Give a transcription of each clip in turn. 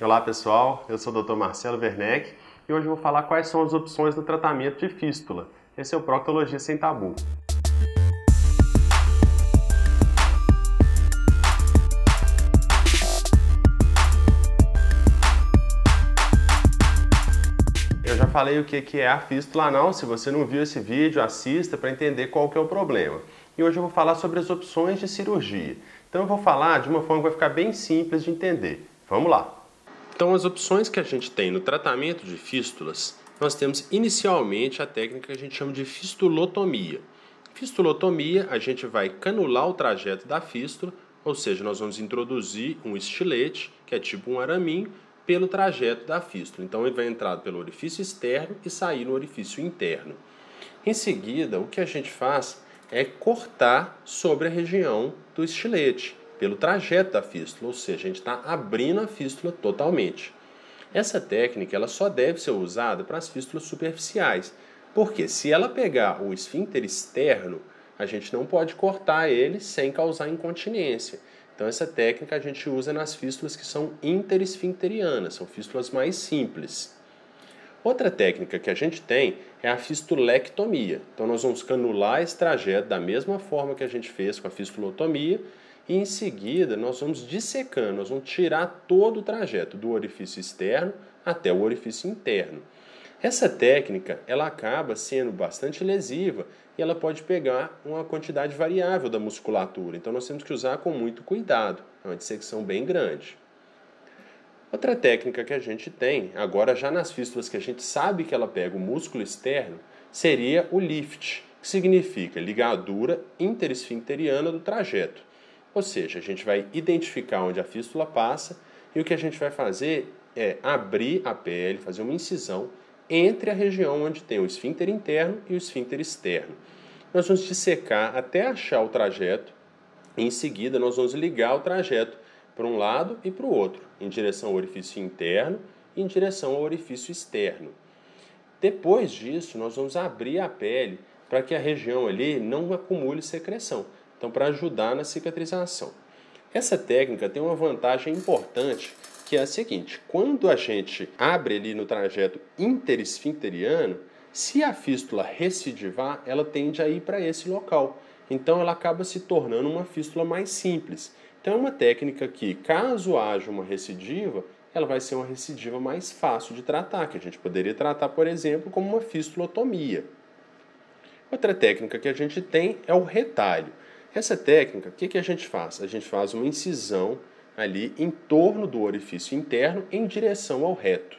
Olá pessoal, eu sou o Dr. Marcelo Werneck e hoje eu vou falar quais são as opções do tratamento de fístula. Esse é o Proctologia Sem Tabu. Eu já falei o que é a fístula anal. Se você não viu esse vídeo, assista para entender qual que é o problema. E hoje eu vou falar sobre as opções de cirurgia. Então eu vou falar de uma forma que vai ficar bem simples de entender. Vamos lá! Então, as opções que a gente tem no tratamento de fístulas, nós temos inicialmente a técnica que a gente chama de fistulotomia. Fistulotomia, a gente vai canular o trajeto da fístula, ou seja, nós vamos introduzir um estilete, que é tipo um araminho, pelo trajeto da fístula. Então, ele vai entrar pelo orifício externo e sair no orifício interno. Em seguida, o que a gente faz é cortar sobre a região do estilete, pelo trajeto da fístula, ou seja, a gente está abrindo a fístula totalmente. Essa técnica ela só deve ser usada para as fístulas superficiais, porque se ela pegar o esfíncter externo, a gente não pode cortar ele sem causar incontinência. Então essa técnica a gente usa nas fístulas que são interesfincterianas, são fístulas mais simples. Outra técnica que a gente tem é a fistulectomia. Então nós vamos canular esse trajeto da mesma forma que a gente fez com a fistulotomia, e em seguida nós vamos dissecando, nós vamos tirar todo o trajeto do orifício externo até o orifício interno. Essa técnica ela acaba sendo bastante lesiva e ela pode pegar uma quantidade variável da musculatura, então nós temos que usar com muito cuidado, é uma dissecção bem grande. Outra técnica que a gente tem, agora já nas fístulas que a gente sabe que ela pega o músculo externo, seria o lift, que significa ligadura interesfincteriana do trajeto. Ou seja, a gente vai identificar onde a fístula passa e o que a gente vai fazer é abrir a pele, fazer uma incisão entre a região onde tem o esfíncter interno e o esfíncter externo. Nós vamos dissecar até achar o trajeto e em seguida nós vamos ligar o trajeto para um lado e para o outro, em direção ao orifício interno e em direção ao orifício externo. Depois disso, nós vamos abrir a pele para que a região ali não acumule secreção. Então, para ajudar na cicatrização. Essa técnica tem uma vantagem importante, que é a seguinte: quando a gente abre ali no trajeto interesfincteriano, se a fístula recidivar, ela tende a ir para esse local. Então, ela acaba se tornando uma fístula mais simples. Então, é uma técnica que, caso haja uma recidiva, ela vai ser uma recidiva mais fácil de tratar, que a gente poderia tratar, por exemplo, como uma fistulotomia. Outra técnica que a gente tem é o retalho. Essa técnica, o que a gente faz? A gente faz uma incisão ali em torno do orifício interno em direção ao reto.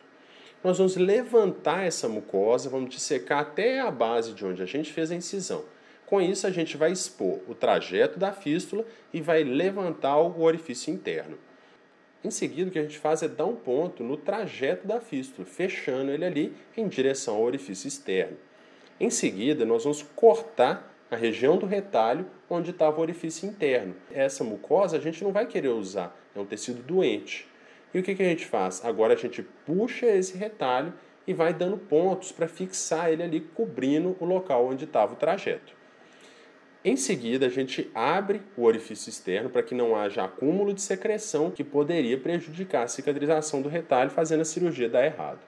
Nós vamos levantar essa mucosa, vamos dissecar até a base de onde a gente fez a incisão. Com isso, a gente vai expor o trajeto da fístula e vai levantar o orifício interno. Em seguida, o que a gente faz é dar um ponto no trajeto da fístula, fechando ele ali em direção ao orifício externo. Em seguida, nós vamos cortar a região do retalho onde estava o orifício interno. Essa mucosa a gente não vai querer usar, é um tecido doente. E o que a gente faz? Agora a gente puxa esse retalho e vai dando pontos para fixar ele ali, cobrindo o local onde estava o trajeto. Em seguida, a gente abre o orifício externo para que não haja acúmulo de secreção que poderia prejudicar a cicatrização do retalho, fazendo a cirurgia dar errado.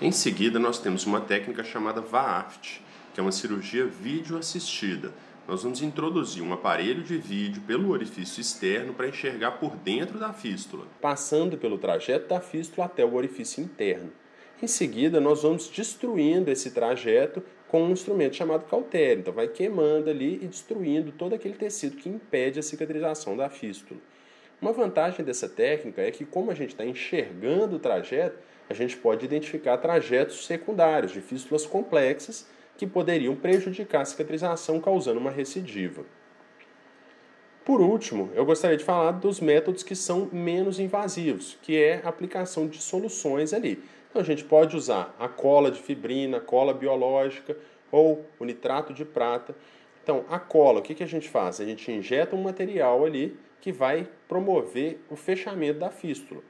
Em seguida, nós temos uma técnica chamada VAFT, que é uma cirurgia vídeo-assistida. Nós vamos introduzir um aparelho de vídeo pelo orifício externo para enxergar por dentro da fístula, passando pelo trajeto da fístula até o orifício interno. Em seguida, nós vamos destruindo esse trajeto com um instrumento chamado cautério. Então, vai queimando ali e destruindo todo aquele tecido que impede a cicatrização da fístula. Uma vantagem dessa técnica é que, como a gente está enxergando o trajeto, a gente pode identificar trajetos secundários de fístulas complexas que poderiam prejudicar a cicatrização, causando uma recidiva. Por último, eu gostaria de falar dos métodos que são menos invasivos, que é a aplicação de soluções ali. Então a gente pode usar a cola de fibrina, cola biológica ou o nitrato de prata. Então a cola, o que a gente faz? A gente injeta um material ali que vai promover o fechamento da fístula.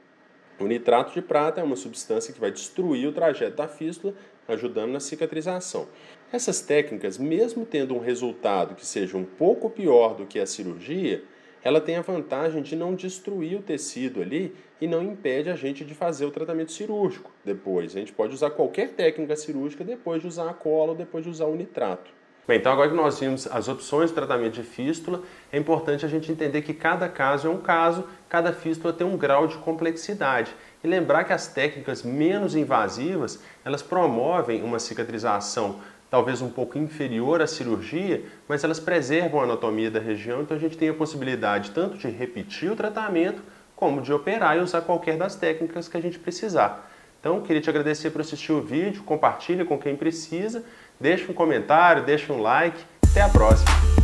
O nitrato de prata é uma substância que vai destruir o trajeto da fístula, ajudando na cicatrização. Essas técnicas, mesmo tendo um resultado que seja um pouco pior do que a cirurgia, ela tem a vantagem de não destruir o tecido ali e não impede a gente de fazer o tratamento cirúrgico depois. A gente pode usar qualquer técnica cirúrgica depois de usar a cola ou depois de usar o nitrato. Bem, então agora que nós vimos as opções de tratamento de fístula, é importante a gente entender que cada caso é um caso, cada fístula tem um grau de complexidade. E lembrar que as técnicas menos invasivas, elas promovem uma cicatrização talvez um pouco inferior à cirurgia, mas elas preservam a anatomia da região, então a gente tem a possibilidade tanto de repetir o tratamento, como de operar e usar qualquer das técnicas que a gente precisar. Então, queria te agradecer por assistir o vídeo, compartilha com quem precisa, deixa um comentário, deixa um like, até a próxima!